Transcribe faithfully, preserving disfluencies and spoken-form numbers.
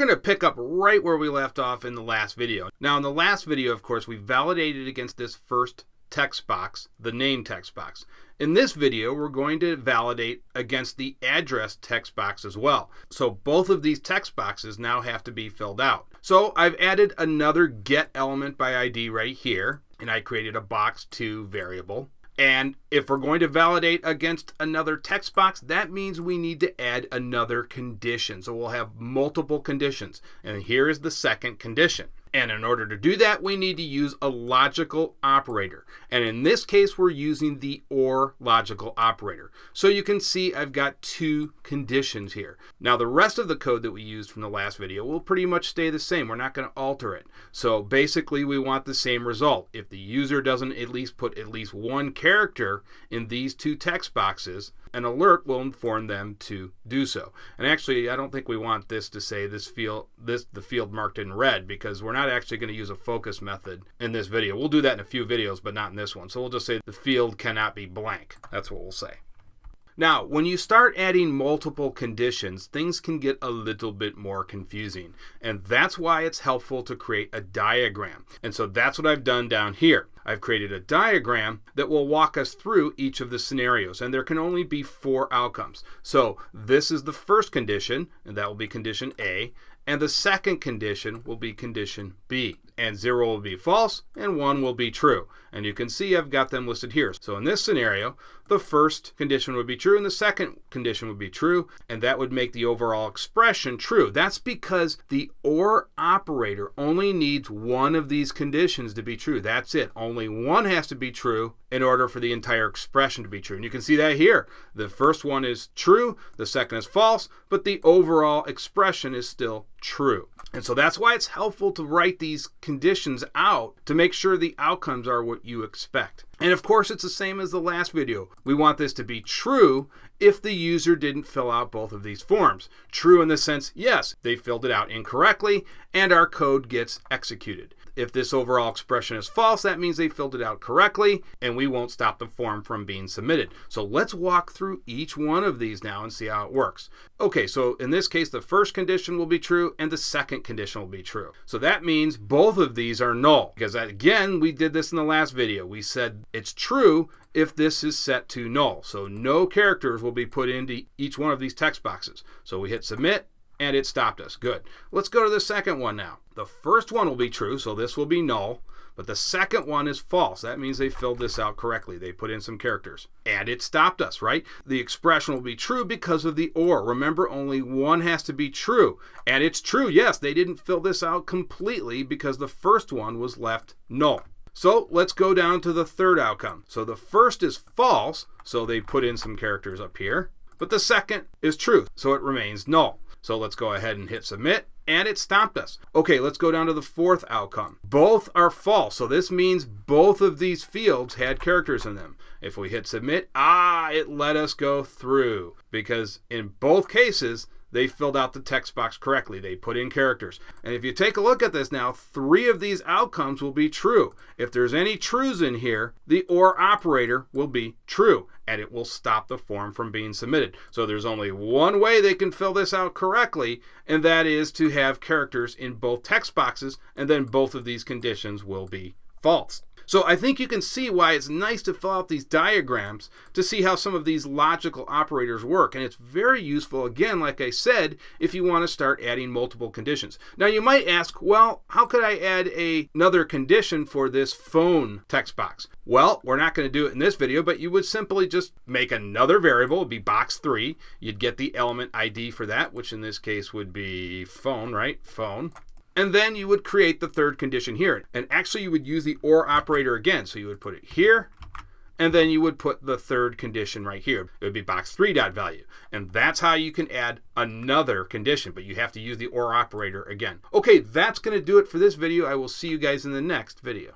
going to pick up right where we left off in the last video. Now, in the last video, of course, we validated against this first text box, the name text box. In this video, we're going to validate against the address text box as well. So both of these text boxes now have to be filled out. So I've added another get element by I D right here, and I created a box two variable. And if we're going to validate against another text box, that means we need to add another condition. So we'll have multiple conditions. And here is the second condition. And in order to do that, we need to use a logical operator. And in this case, we're using the OR logical operator. So you can see I've got two conditions here. Now, the rest of the code that we used from the last video will pretty much stay the same. We're not going to alter it. So basically, we want the same result. If the user doesn't at least put at least one character in these two text boxes, an alert will inform them to do so. And actually, I don't think we want this to say this field, this the field marked in red, because we're not actually going to use a focus method in this video. We'll do that in a few videos, but not in this one. So we'll just say the field cannot be blank. That's what we'll say. Now, when you start adding multiple conditions, things can get a little bit more confusing. And that's why it's helpful to create a diagram. And so that's what I've done down here. I've created a diagram that will walk us through each of the scenarios, and there can only be four outcomes. So this is the first condition, and that will be condition A, and the second condition will be condition B, and zero will be false and one will be true. And you can see I've got them listed here. So in this scenario, the first condition would be true and the second condition would be true, and that would make the overall expression true. That's because the OR operator only needs one of these conditions to be true. That's it. Only one has to be true in order for the entire expression to be true. And you can see that here. The first one is true, the second is false, but the overall expression is still true. And so that's why it's helpful to write these conditions out to make sure the outcomes are what you expect. And of course, it's the same as the last video. We want this to be true if the user didn't fill out both of these forms. True in the sense, yes, they filled it out incorrectly and our code gets executed. If this overall expression is false, that means they filled it out correctly and we won't stop the form from being submitted. So let's walk through each one of these now and see how it works. Okay, so in this case, the first condition will be true and the second condition will be true. So that means both of these are null, because again, we did this in the last video. We said it's true if this is set to null. So no characters will be put into each one of these text boxes. So we hit submit and it stopped us. Good. Let's go to the second one now. The first one will be true, so this will be null, but the second one is false. That means they filled this out correctly. They put in some characters and it stopped us, right? The expression will be true because of the OR. Remember, only one has to be true, and it's true. Yes, they didn't fill this out completely because the first one was left null. So let's go down to the third outcome. So the first is false, so they put in some characters up here, but the second is true, so it remains null. So let's go ahead and hit submit and it stopped us. Okay, let's go down to the fourth outcome. Both are false, so this means both of these fields had characters in them. If we hit submit, ah, it let us go through because in both cases, they filled out the text box correctly. They put in characters. And if you take a look at this now, three of these outcomes will be true. If there's any trues in here, the OR operator will be true and it will stop the form from being submitted. So there's only one way they can fill this out correctly, and that is to have characters in both text boxes, and then both of these conditions will be false. So I think you can see why it's nice to fill out these diagrams to see how some of these logical operators work. And it's very useful, again, like I said, if you want to start adding multiple conditions. Now you might ask, well, how could I add a, another condition for this phone text box? Well, we're not going to do it in this video, but you would simply just make another variable. It would be box three. You'd get the element I D for that, which in this case would be phone, right? Phone. And then you would create the third condition here. And actually you would use the OR operator again. So you would put it here, and then you would put the third condition right here. It would be box three dot value. And that's how you can add another condition, but you have to use the OR operator again. Okay, that's going to do it for this video. I will see you guys in the next video.